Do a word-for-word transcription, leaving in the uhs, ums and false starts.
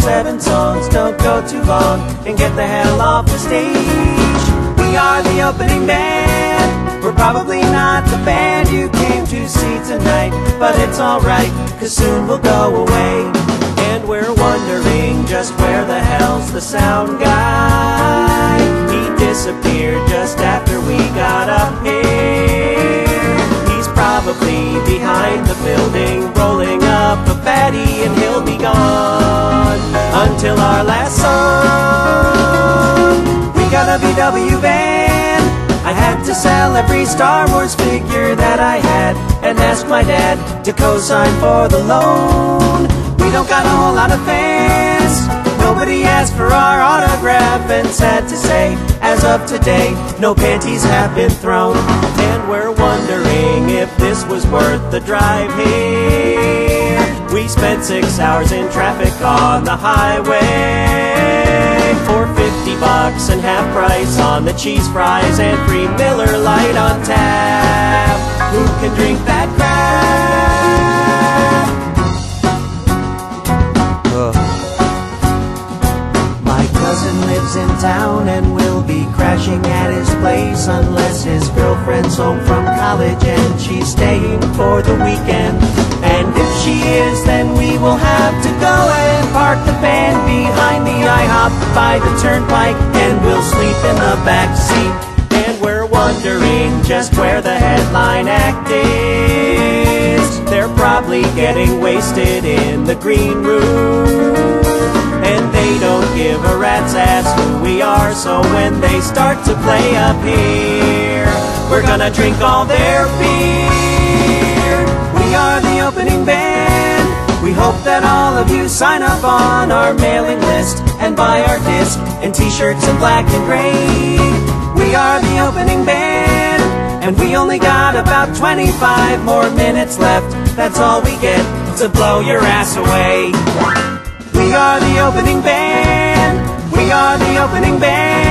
seven songs, don't go too long, and get the hell off the stage. We are the opening band, we're probably not the band you came to see tonight, but it's alright, cause soon we'll go away. And we're wondering just where the hell's the sound guy? He disappeared just after we got up here. He's probably behind the building, rolling up a fatty, and he'll be gone until our last song. We got a V W van. I had to sell every Star Wars figure that I had, and ask my dad to co-sign for the loan. We don't got a whole lot of fans, nobody asked for our autograph, and sad to say, as of today, no panties have been thrown. And we're wondering if this was worth the drive here. We spent six hours in traffic on the highway for fifty bucks and half price on the cheese fries and free Miller Lite on tap. Who can drink that crap? Uh. My cousin lives in town and will be crashing at his place unless his girlfriend's home from college and she's staying for the weekend. And if she is, then we will have to go and park the van behind the IHOP by the turnpike, and we'll sleep in the back seat. And we're wondering just where the headline act is. They're probably getting wasted in the green room, and they don't give a rat's ass who we are, so when they start to play up here, we're gonna drink all their beer. We are the opening band. We hope that all of you sign up on our mailing list and buy our disc and t-shirts in black and gray. We are the opening band, and we only got about twenty-five more minutes left. That's all we get to blow your ass away. We are the opening band. We are the opening band.